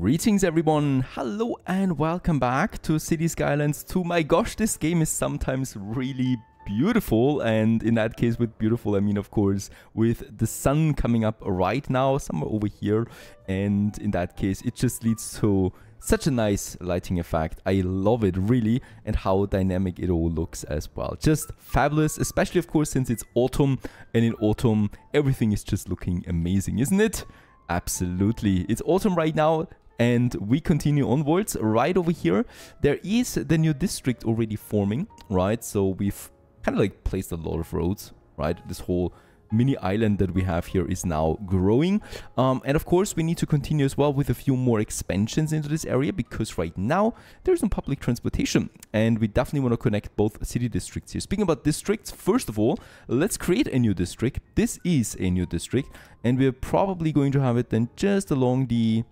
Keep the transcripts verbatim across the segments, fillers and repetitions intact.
Greetings everyone, hello and welcome back to Cities Skylines two. My gosh, this game is sometimes really beautiful, and in that case with beautiful I mean of course with the sun coming up right now somewhere over here, and in that case it just leads to such a nice lighting effect. I love it really, and how dynamic it all looks as well. Just fabulous, especially of course since it's autumn, and in autumn everything is just looking amazing, isn't it? Absolutely. It's autumn right now, and we continue onwards. Right over here, there is the new district already forming, right? So we've kind of like placed a lot of roads, right? This whole mini island that we have here is now growing. Um, and of course, we need to continue as well with a few more expansions into this area, because right now there's no public transportation, and we definitely want to connect both city districts here. Speaking about districts, first of all, let's create a new district. This is a new district, and we're probably going to have it then just along the,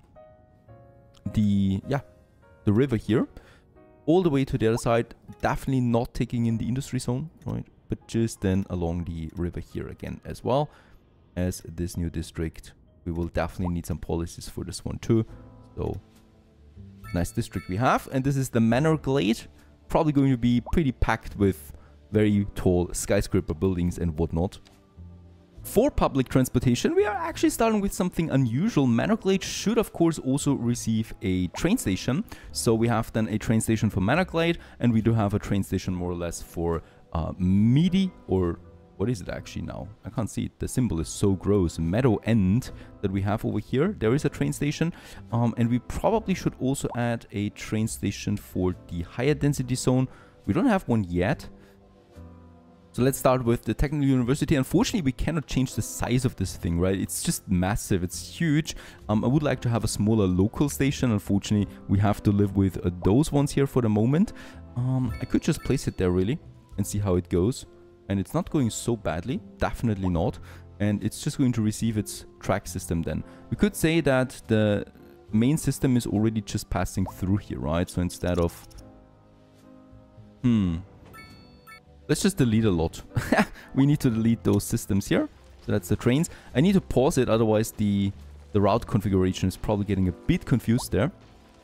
the, yeah, the river here, all the way to the other side. Definitely not taking in the industry zone, right? But just then along the river here again as well. As this new district, we will definitely need some policies for this one too. So nice district we have, and this is the Manor Glade, probably going to be pretty packed with very tall skyscraper buildings and whatnot. For public transportation, we are actually starting with something unusual. Manor Glade should of course also receive a train station, so we have then a train station for Manor Glade, and we do have a train station more or less for Uh, Meadow, or what is it actually now? I can't see it. The symbol is so gross. Meadow End that we have over here. There is a train station, um, and we probably should also add a train station for the higher density zone. We don't have one yet. So let's start with the Technical University. Unfortunately, we cannot change the size of this thing, right? It's just massive. It's huge. Um, I would like to have a smaller local station. Unfortunately, we have to live with uh, those ones here for the moment. Um, I could just place it there, really, and see how it goes. And it's not going so badly, definitely not, and it's just going to receive its track system. Then we could say that the main system is already just passing through here, right? So instead of hmm let's just delete a lot. We need to delete those systems here. So that's the trains. I need to pause it, otherwise the the route configuration is probably getting a bit confused there.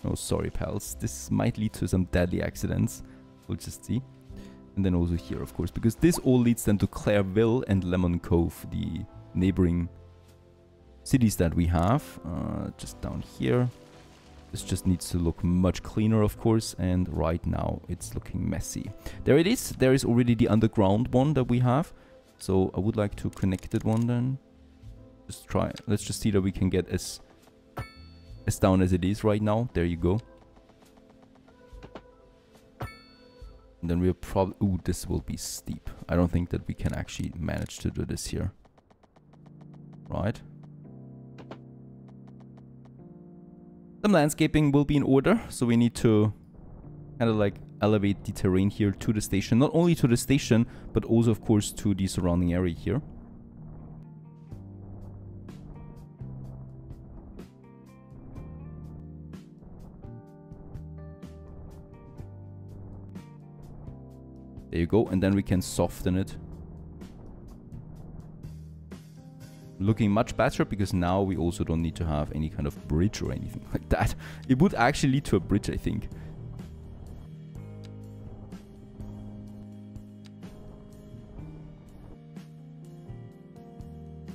Oh, sorry pals, this might lead to some deadly accidents. We'll just see. And then also here, of course, because this all leads then to Clairville and Lemon Cove, the neighboring cities that we have. Uh, just down here. This just needs to look much cleaner, of course, and right now it's looking messy. There it is. There is already the underground one that we have. So I would like to connect that one then. Just try. Let's just see that we can get as, as down as it is right now. There you go. And then we'll probably... Ooh, this will be steep. I don't think that we can actually manage to do this here. Right. Some landscaping will be in order. So we need to kind of like elevate the terrain here to the station. Not only to the station, but also of course to the surrounding area here. There you go, and then we can soften it. Looking much better, because now we also don't need to have any kind of bridge or anything like that. It would actually lead to a bridge, I think.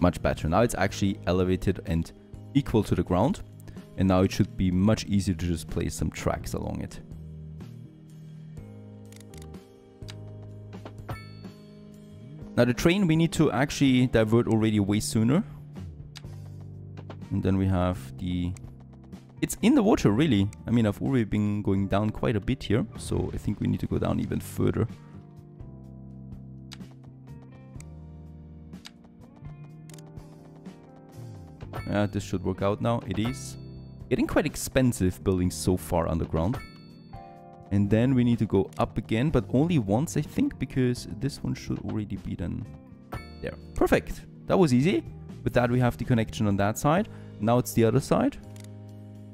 Much better. Now it's actually elevated and equal to the ground. And now it should be much easier to just place some tracks along it. Now the train we need to actually divert already way sooner. And then we have the... It's in the water, really. I mean, I've already been going down quite a bit here, so I think we need to go down even further. Yeah, this should work out now. It is getting quite expensive building so far underground. And then we need to go up again, but only once, I think, because this one should already be done there. Perfect. That was easy. With that, we have the connection on that side. Now it's the other side,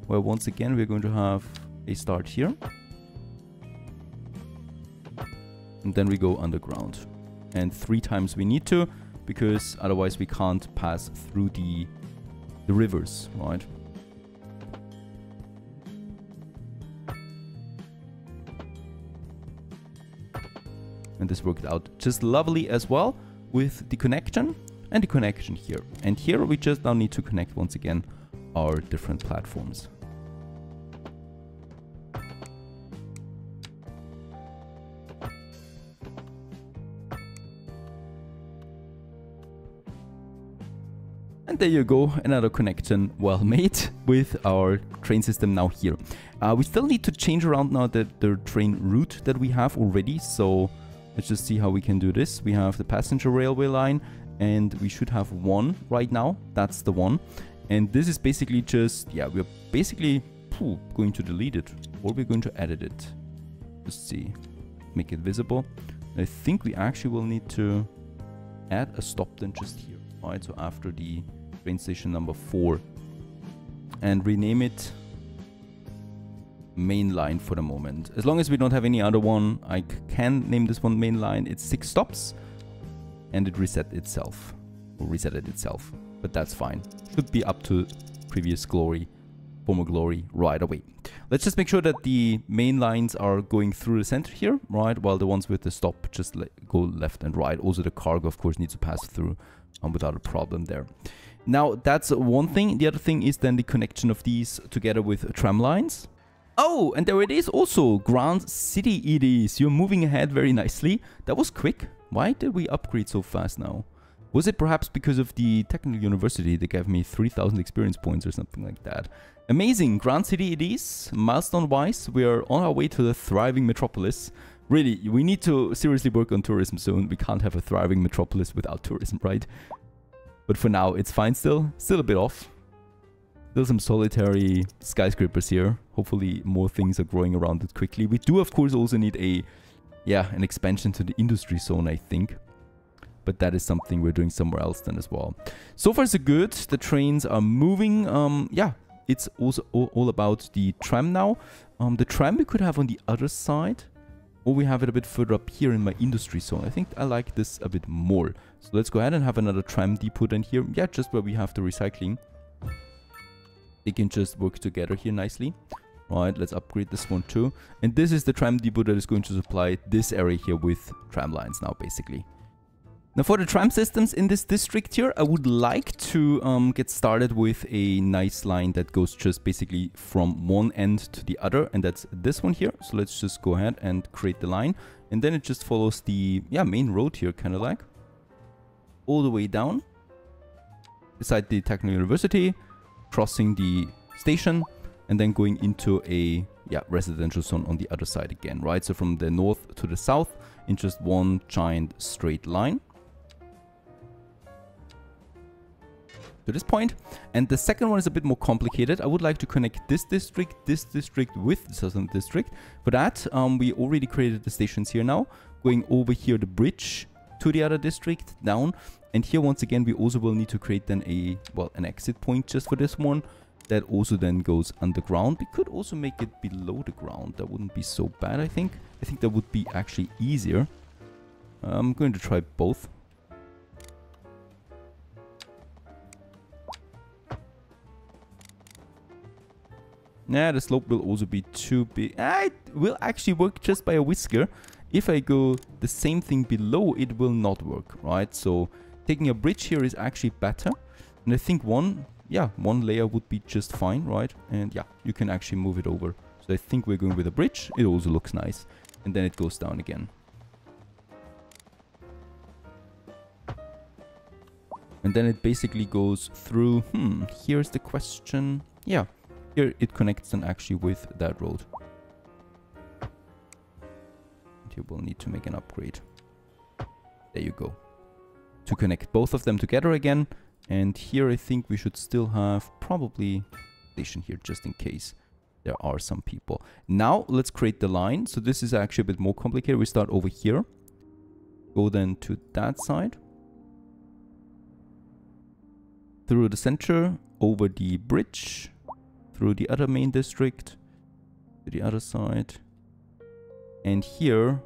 where once again, we're going to have a start here. And then we go underground. And three times we need to, because otherwise we can't pass through the, the rivers, right? and this worked out just lovely as well with the connection and the connection here. And here we just now need to connect once again our different platforms. And there you go, another connection well made with our train system now here. Uh, we still need to change around now the, the train route that we have already. So let's just see how we can do this. We have the passenger railway line and we should have one right now. That's the one. And this is basically just, yeah, we're basically phew, going to delete it or we're going to edit it. Let's see, make it visible. I think we actually will need to add a stop then just here. All right, so after the train station number four, and rename it main line for the moment. As long as we don't have any other one, I can name this one main line. It's six stops and it reset itself or reset it itself, but that's fine. Should be up to previous glory, former glory right away. Let's just make sure that the main lines are going through the center here, right? While the ones with the stop just le go left and right. Also the cargo of course needs to pass through Um, without a problem there. Now that's one thing. The other thing is then the connection of these together with tram lines. Oh, and there it is also, Grand City Eads. You're moving ahead very nicely. That was quick. Why did we upgrade so fast now? Was it perhaps because of the Technical University that gave me three thousand experience points or something like that? Amazing, Grand City Eads. Milestone wise, we are on our way to the thriving metropolis. Really, we need to seriously work on tourism soon. We can't have a thriving metropolis without tourism, right? But for now, it's fine still. Still a bit off. Still some solitary skyscrapers here. Hopefully more things are growing around it quickly. We do, of course, also need a, yeah, an expansion to the industry zone, I think. But that is something we're doing somewhere else then as well. So far, so good. The trains are moving. Um, yeah, it's also all about the tram now. Um, the tram we could have on the other side. Or we have it a bit further up here in my industry zone. I think I like this a bit more. So let's go ahead and have another tram depot in here. Yeah, just where we have the recycling. They can just work together here nicely. All right, let's upgrade this one too. And this is the tram depot that is going to supply this area here with tram lines now, basically. Now for the tram systems in this district here, I would like to um, get started with a nice line that goes just basically from one end to the other, and that's this one here. So let's just go ahead and create the line, and then it just follows the yeah main road here, kind of like all the way down beside the Technical University, crossing the station, and then going into a yeah residential zone on the other side again, right? So from the north to the south in just one giant straight line. To this point. And the second one is a bit more complicated. I would like to connect this district, this district with the southern district. For that, um, we already created the stations here now, going over here the bridge to the other district down. And here once again, we also will need to create then a, well, an exit point just for this one that also then goes underground. We could also make it below the ground. That wouldn't be so bad, I think. I think that would be actually easier. I'm going to try both. Nah, the slope will also be too big. Ah, it will actually work just by a whisker. If I go the same thing below, it will not work, right? So taking a bridge here is actually better. And I think one, yeah, one layer would be just fine, right? And yeah, you can actually move it over. So I think we're going with a bridge. It also looks nice. And then it goes down again. And then it basically goes through, hmm, here's the question. Yeah. Here it connects then actually with that road. And you will need to make an upgrade. There you go. To connect both of them together again. And here I think we should still have probably a station here just in case there are some people. Now let's create the line. So this is actually a bit more complicated. We start over here. Go then to that side. Through the center, over the bridge. Through the other main district, to the other side, and here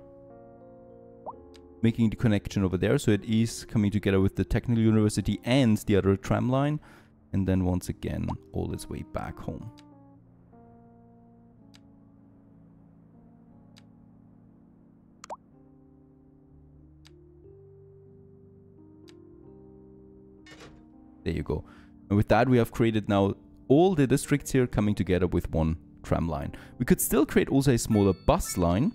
making the connection over there, so it is coming together with the Technical University and the other tram line, and then once again all its way back home. There you go. And with that, we have created now all the districts here coming together with one tram line. We could still create also a smaller bus line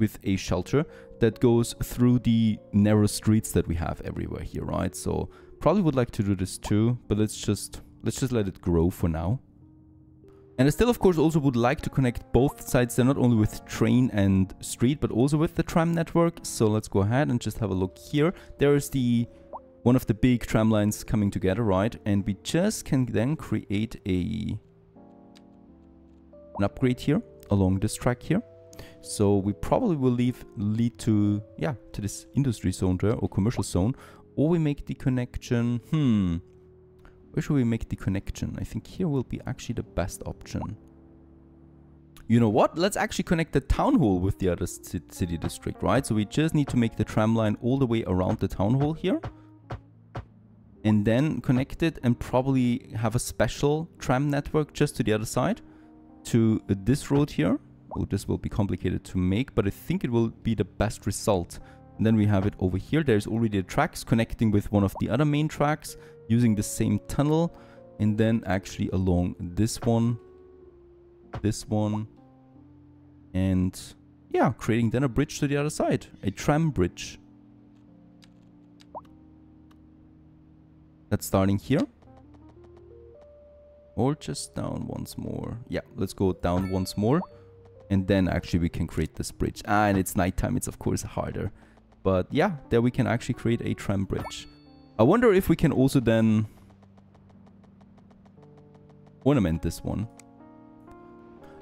with a shelter that goes through the narrow streets that we have everywhere here, right? So probably would like to do this too, but let's just let's just let it grow for now. And I still, of course, also would like to connect both sides there, not only with train and street, but also with the tram network. So let's go ahead and just have a look here. There is the one of the big tram lines coming together, right? And we just can then create a an upgrade here along this track here. So we probably will leave lead to yeah to this industry zone there or commercial zone, or we make the connection. Hmm. Where should we make the connection? I think here will be actually the best option. You know what? Let's actually connect the town hall with the other city district, right? So we just need to make the tram line all the way around the town hall here. And then connect it and probably have a special tram network just to the other side. To this road here. Oh, this will be complicated to make, but I think it will be the best result. And then we have it over here. There's already the tracks connecting with one of the other main tracks, using the same tunnel, and then actually along this one, this one, and yeah, creating then a bridge to the other side, a tram bridge. That's starting here. Or just down once more. Yeah, let's go down once more. And then actually we can create this bridge. Ah, and it's nighttime, it's of course harder. But yeah, there we can actually create a tram bridge. I wonder if we can also then ornament this one.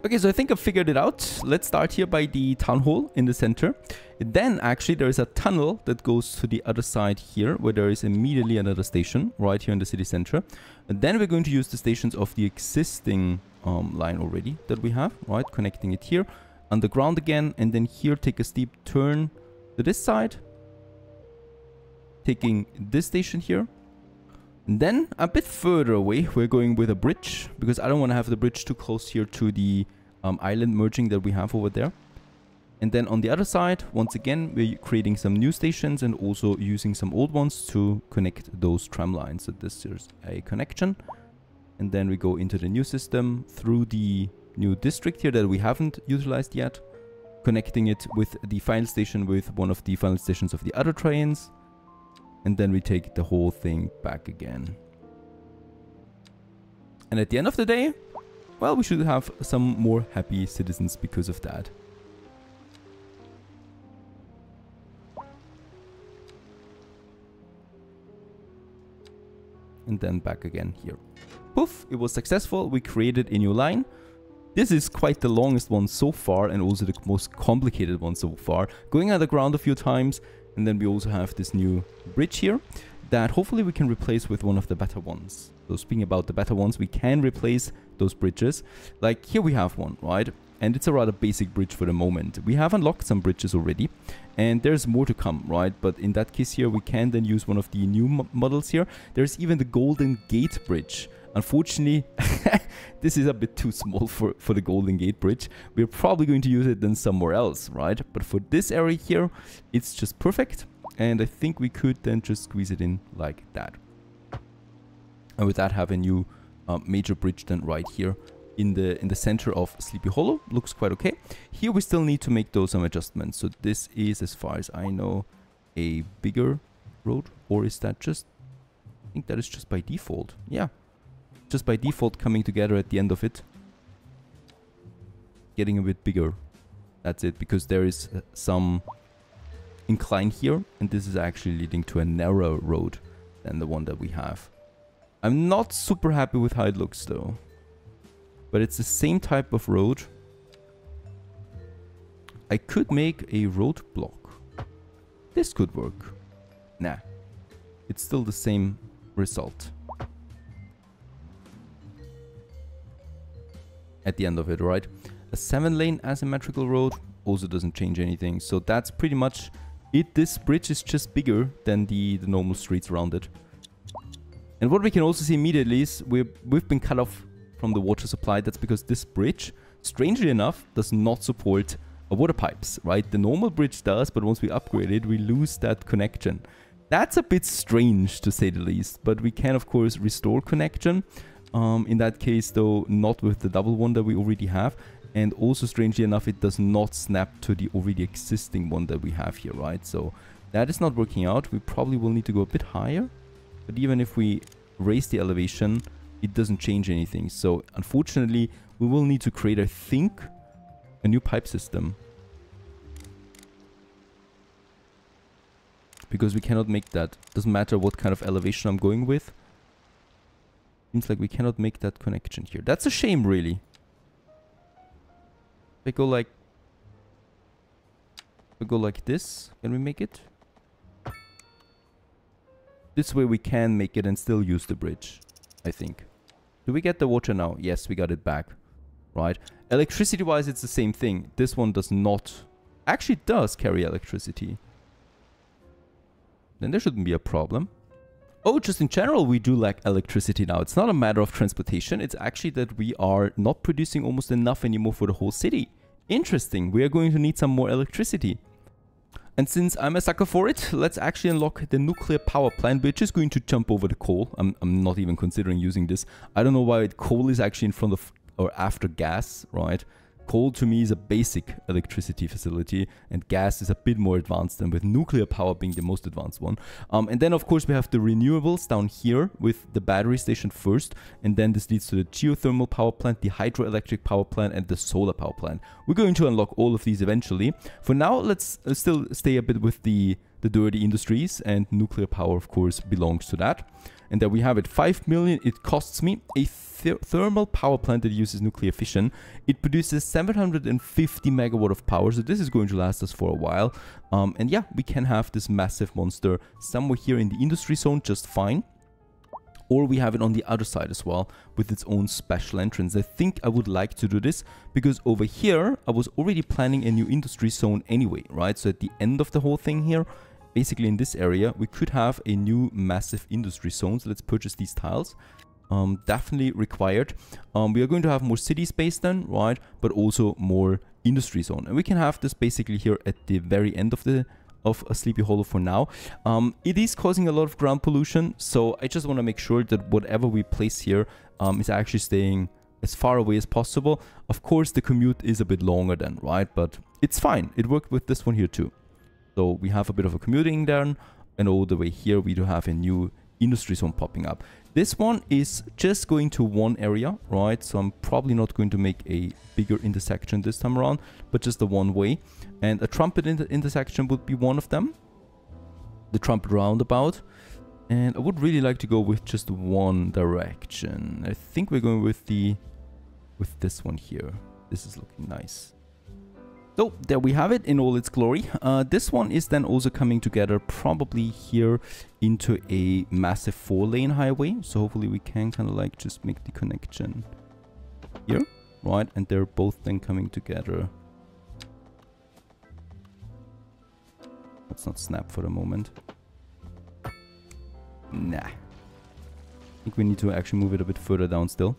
Okay, so I think I figured it out. Let's start here by the town hall in the center. And then actually there is a tunnel that goes to the other side here, where there is immediately another station right here in the city center. And then we're going to use the stations of the existing um, line already that we have, right? Connecting it here, underground again, and then here take a steep turn to this side. Taking this station here. And then a bit further away, we're going with a bridge, because I don't want to have the bridge too close here to the um, island merging that we have over there. And then on the other side, once again, we're creating some new stations and also using some old ones to connect those tram lines. So this is a connection. And then we go into the new system through the new district here that we haven't utilized yet. Connecting it with the final station with one of the final stations of the other trains. And then we take the whole thing back again. And at the end of the day, well, we should have some more happy citizens because of that. And then back again here. Poof, it was successful. We created a new line. This is quite the longest one so far and also the most complicated one so far. Going underground a few times. And then we also have this new bridge here that hopefully we can replace with one of the better ones. So speaking about the better ones, we can replace those bridges. Like here we have one, right? And it's a rather basic bridge for the moment. We have unlocked some bridges already and there's more to come, right? But in that case here, we can then use one of the new mo- models here. There's even the Golden Gate Bridge. Unfortunately, this is a bit too small for, for the Golden Gate Bridge. We're probably going to use it then somewhere else, right? But for this area here, it's just perfect. And I think we could then just squeeze it in like that. And with that, have a new uh, major bridge then right here in the, in the center of Sleepy Hollow. Looks quite okay. Here we still need to make those some adjustments. So this is, as far as I know, a bigger road. Or is that just... I think that is just by default. Yeah. Just by default coming together at the end of it, getting a bit bigger. That's it, because there is uh, some incline here, and this is actually leading to a narrower road than the one that we have. I'm not super happy with how it looks though, but it's the same type of road. I could make a roadblock. This could work. Nah, it's still the same result at the end of it, right? A seven lane asymmetrical road also doesn't change anything. So that's pretty much it. This bridge is just bigger than the, the normal streets around it. And what we can also see immediately is we're, we've been cut off from the water supply. That's because this bridge, strangely enough, does not support uh, water pipes, right? The normal bridge does, but once we upgrade it, we lose that connection. That's a bit strange, to say the least, but we can, of course, restore connection. Um, in that case, though, not with the double one that we already have. And also, strangely enough, it does not snap to the already existing one that we have here, right? So that is not working out. We probably will need to go a bit higher. But even if we raise the elevation, it doesn't change anything. So unfortunately, we will need to create, I think, a new pipe system. Because we cannot make that. Doesn't matter what kind of elevation I'm going with. Seems like we cannot make that connection here. That's a shame, really. We go like... We go like this. Can we make it? This way we can make it and still use the bridge, I think. Do we get the water now? Yes, we got it back. Right. Electricity-wise, it's the same thing. This one does not... Actually, it does carry electricity. Then there shouldn't be a problem. Oh, just in general, we do lack electricity now. It's not a matter of transportation. It's actually that we are not producing almost enough anymore for the whole city. Interesting. We are going to need some more electricity. And since I'm a sucker for it, let's actually unlock the nuclear power plant. We're just going to jump over the coal. I'm, I'm not even considering using this. I don't know why coal is actually in front of or after gas, right? Coal to me is a basic electricity facility, and gas is a bit more advanced than, with nuclear power being the most advanced one. Um, and then, of course, we have the renewables down here with the battery station first, and then this leads to the geothermal power plant, the hydroelectric power plant, and the solar power plant. We're going to unlock all of these eventually. For now, let's uh, still stay a bit with the, the dirty industries, and nuclear power, of course, belongs to that. And there we have it. five million, it costs me. A th thermal power plant that uses nuclear fission. It produces seven hundred fifty megawatt of power, so this is going to last us for a while. Um, and yeah, we can have this massive monster somewhere here in the industry zone just fine. Or we have it on the other side as well, with its own special entrance. I think I would like to do this, because over here, I was already planning a new industry zone anyway, right? So at the end of the whole thing here, basically in this area, we could have a new massive industry zone. So let's purchase these tiles. Um, definitely required. Um, we are going to have more city space then, right? But also more industry zone. And we can have this basically here at the very end of the of a Sleepy Hollow for now. Um, it is causing a lot of ground pollution. So I just want to make sure that whatever we place here um, is actually staying as far away as possible. Of course, the commute is a bit longer then, right? But it's fine. It worked with this one here too. So we have a bit of a commuting there, and all the way here we do have a new industry zone popping up. This one is just going to one area, right? So I'm probably not going to make a bigger intersection this time around, but just the one way. And a trumpet inter intersection would be one of them. The trumpet roundabout. And I would really like to go with just one direction. I think we're going with the with this one here. This is looking nice. So there we have it in all its glory. Uh, this one is then also coming together probably here into a massive four lane highway. So hopefully we can kind of like just make the connection here, right? And they're both then coming together. Let's not snap for the moment. Nah. I think we need to actually move it a bit further down still.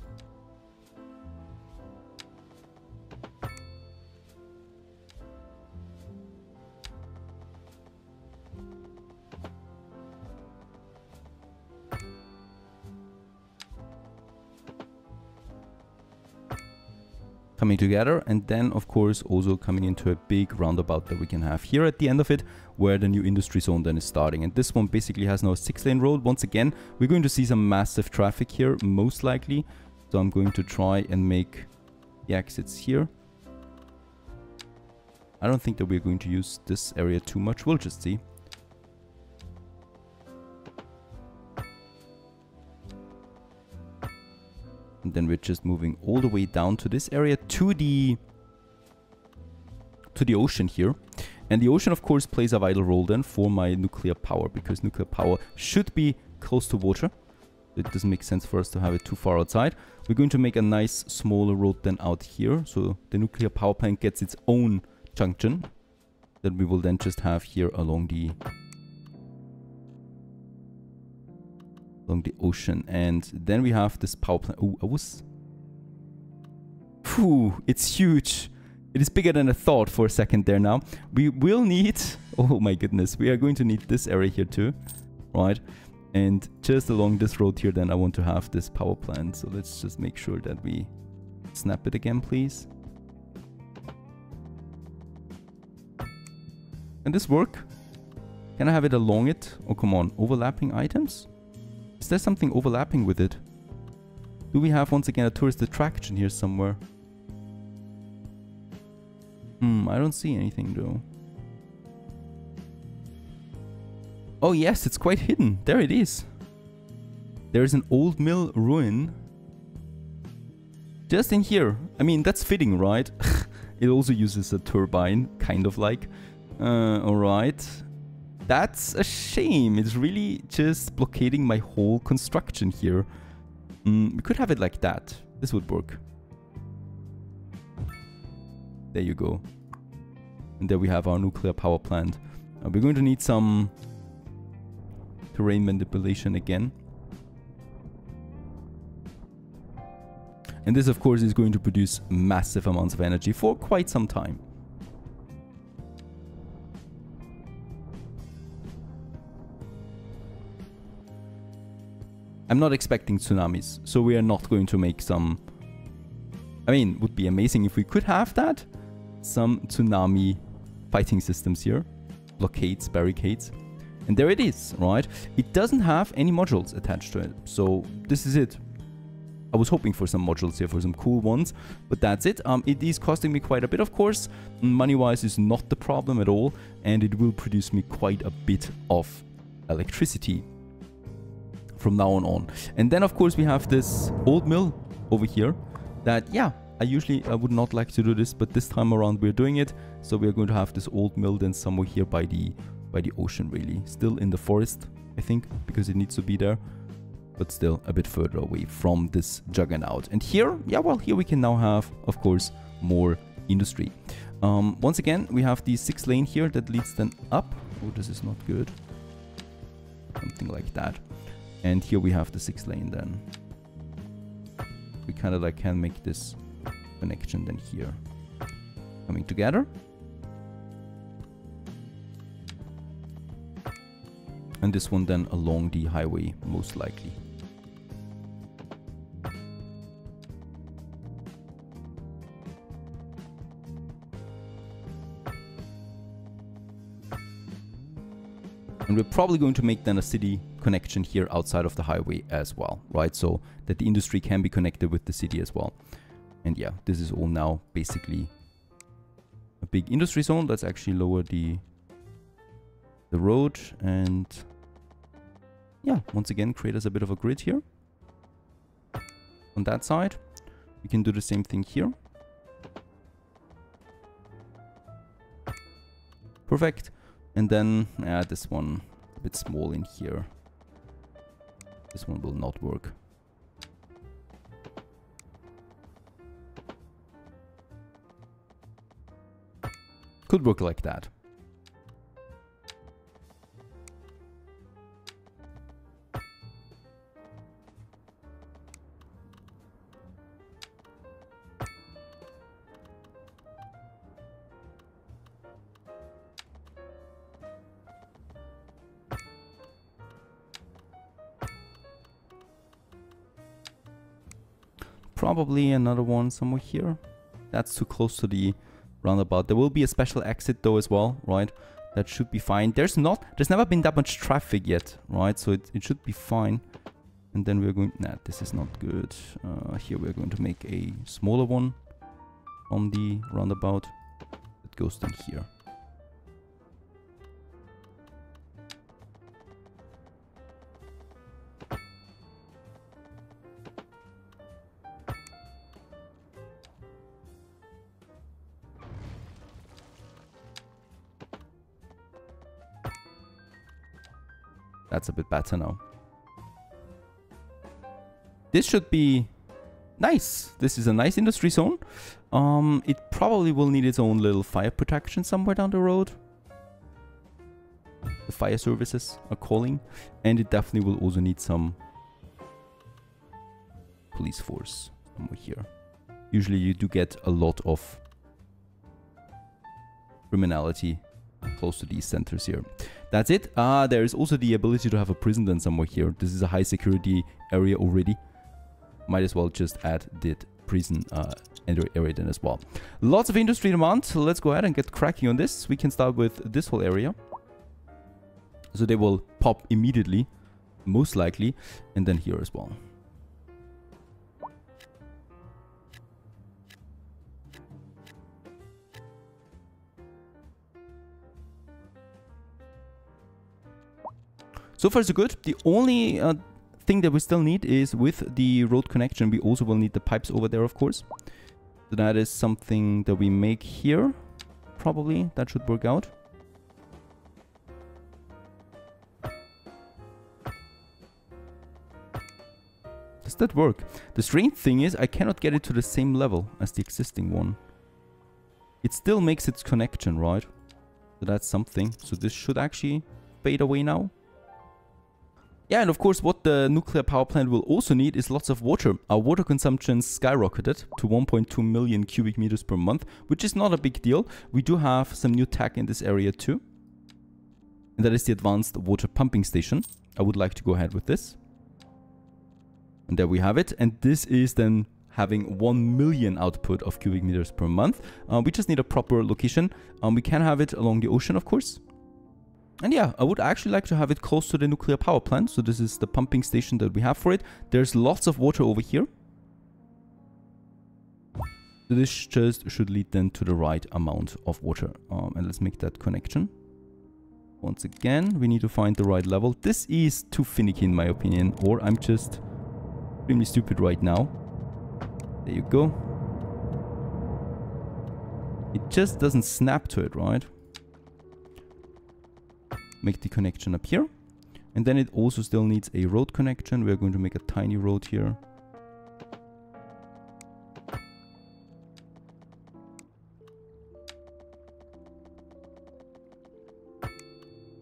Coming together, and then of course also coming into a big roundabout that we can have here at the end of it, where the new industry zone then is starting. And this one basically has now a six lane road. Once again, we're going to see some massive traffic here most likely, so I'm going to try and make the exits here. I don't think that we're going to use this area too much. We'll just see. And then we're just moving all the way down to this area, to the to the ocean here. And the ocean, of course, plays a vital role then for my nuclear power, because nuclear power should be close to water. It doesn't make sense for us to have it too far outside. We're going to make a nice smaller road then out here, so the nuclear power plant gets its own junction that we will then just have here along the along the ocean. And then we have this power plant. Oh, I was... Phew, it's huge. It is bigger than I thought for a second there now. We will need... Oh my goodness, we are going to need this area here too. right? And just along this road here, then I want to have this power plant. So let's just make sure that we snap it again, please. Can this work? Can I have it along it? Oh, come on. Overlapping items? Is there something overlapping with it? Do we have, once again, a tourist attraction here somewhere? Hmm, I don't see anything, though. Oh, yes, it's quite hidden. There it is. There is an old mill ruin. Just in here. I mean, that's fitting, right? It also uses a turbine, kind of like. Uh, alright. That's a shame. It's really just blockading my whole construction here. Mm, we could have it like that. This would work. There you go. And there we have our nuclear power plant. Uh, we're going to need some terrain manipulation again. And this, of course, is going to produce massive amounts of energy for quite some time. I'm not expecting tsunamis, so we are not going to make some... I mean, it would be amazing if we could have that. Some tsunami fighting systems here. Blockades, barricades. And there it is, right? It doesn't have any modules attached to it, so this is it. I was hoping for some modules here, for some cool ones, but that's it. Um, it is costing me quite a bit, of course. Money-wise is not the problem at all, and it will produce me quite a bit of electricity from now on on. And then, of course, we have this old mill over here that, yeah, I usually I would not like to do this, but this time around we're doing it. So we're going to have this old mill then somewhere here by the by the ocean, really. Still in the forest, I think, because it needs to be there, but still a bit further away from this juggernaut. And here, yeah, well, here we can now have, of course, more industry. Um, once again, we have the six lane here that leads then up. Oh, this is not good. Something like that. And here we have the sixth lane then. We kind of like can make this connection then here. Coming together. And this one then along the highway, most likely. And we're probably going to make then a city connection here outside of the highway as well, right? So that the industry can be connected with the city as well. And yeah, this is all now basically a big industry zone. Let's actually lower the the road and yeah, once again create us a bit of a grid here. On that side, we can do the same thing here. Perfect. And then yeah, this one a bit small in here. This one will not work. Could work like that. Probably another one somewhere here. That's too close to the roundabout. There will be a special exit though as well, right? That should be fine. There's not, there's never been that much traffic yet, right? So it, it should be fine. And then we're going, nah, this is not good. Uh, here we're going to make a smaller one on the roundabout. It goes down here. That's a bit better now. This should be nice. This is a nice industry zone. Um, it probably will need its own little fire protection somewhere down the road. The fire services are calling. And it definitely will also need some police force somewhere here. Usually you do get a lot of criminality close to these centers here. That's it. Uh, there is also the ability to have a prison then somewhere here. This is a high security area already. Might as well just add that prison uh, area then as well. Lots of industry demand. So let's go ahead and get cracking on this. We can start with this whole area. So they will pop immediately, most likely. And then here as well. So far so good. The only uh, thing that we still need is with the road connection, we also will need the pipes over there, of course. So that is something that we make here. Probably that should work out. Does that work? The strange thing is I cannot get it to the same level as the existing one. It still makes its connection, right? So that's something. So this should actually fade away now. Yeah, and of course what the nuclear power plant will also need is lots of water. Our water consumption skyrocketed to one point two million cubic meters per month, which is not a big deal. We do have some new tech in this area too. And that is the advanced water pumping station. I would like to go ahead with this. And there we have it. And this is then having one million output of cubic meters per month. Uh, we just need a proper location. Um, we can have it along the ocean, of course. And yeah, I would actually like to have it close to the nuclear power plant. So this is the pumping station that we have for it. There's lots of water over here. So this just should lead then to the right amount of water. Um, and let's make that connection. Once again, we need to find the right level. This is too finicky in my opinion, or I'm just extremely stupid right now. There you go. It just doesn't snap to it, right? Make the connection up here. And then it also still needs a road connection. We're going to make a tiny road here.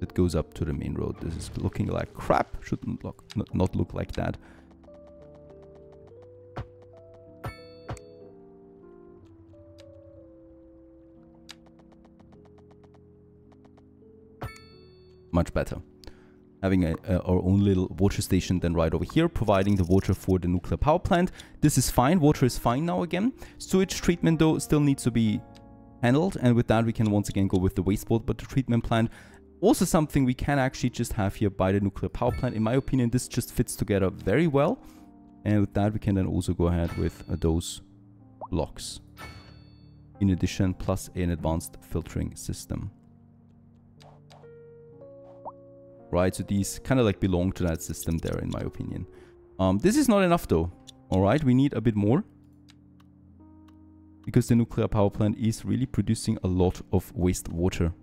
It goes up to the main road. This is looking like crap. Shouldn't look, not look like that. Much better. Having a, uh, our own little water station then right over here, providing the water for the nuclear power plant. This is fine. Water is fine now again. Sewage treatment though still needs to be handled, and with that we can once again go with the wastewater, but the treatment plant also something we can actually just have here by the nuclear power plant. In my opinion, this just fits together very well, and with that we can then also go ahead with uh, those blocks in addition, plus an advanced filtering system. Right, so these kind of like belong to that system there, in my opinion. Um, this is not enough though. All right, we need a bit more. Because the nuclear power plant is really producing a lot of wastewater.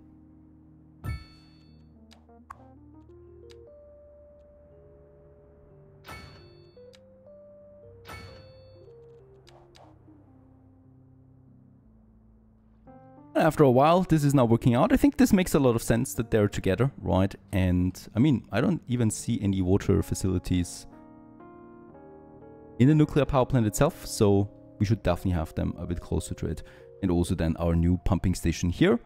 After a while, this is now working out. I think this makes a lot of sense that they're together, right? And I mean, I don't even see any water facilities in the nuclear power plant itself, so we should definitely have them a bit closer to it. And also then our new pumping station here,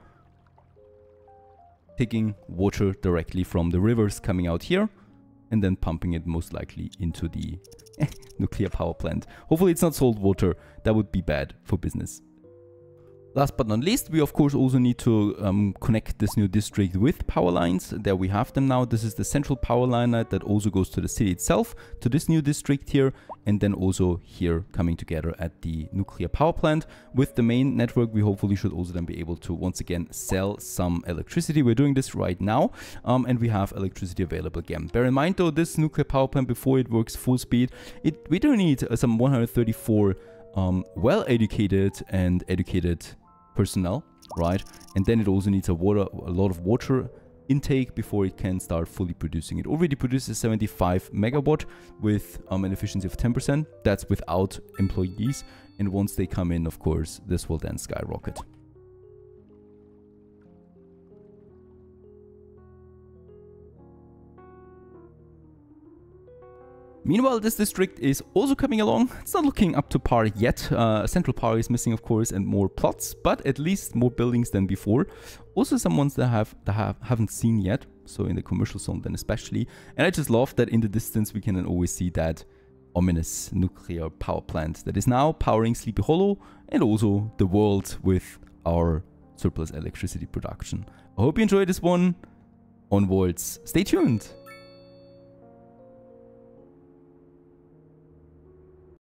taking water directly from the rivers coming out here and then pumping it most likely into the nuclear power plant. Hopefully it's not salt water. That would be bad for business. Last but not least, we of course also need to um, connect this new district with power lines. There we have them now. This is the central power line that also goes to the city itself, to this new district here, and then also here coming together at the nuclear power plant. With the main network, we hopefully should also then be able to once again sell some electricity. We're doing this right now, um, and we have electricity available again. Bear in mind though, this nuclear power plant, before it works full speed, it we do need uh, some one hundred thirty-four um, well-educated and educated personnel, right? And then it also needs a water a lot of water intake before it can start fully producing. It already produces seventy-five megawatt with um, an efficiency of ten percent. That's without employees, and once they come in, of course, this will then skyrocket. Meanwhile, this district is also coming along. It's not looking up to par yet. Uh, Central Park is missing, of course, and more plots, but at least more buildings than before. Also some ones that, have, that have, haven't seen yet, so in the commercial zone then especially. And I just love that in the distance we can then always see that ominous nuclear power plant that is now powering Sleepy Hollow and also the world with our surplus electricity production. I hope you enjoyed this one. Onwards, stay tuned!